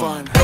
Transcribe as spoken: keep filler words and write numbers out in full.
fun.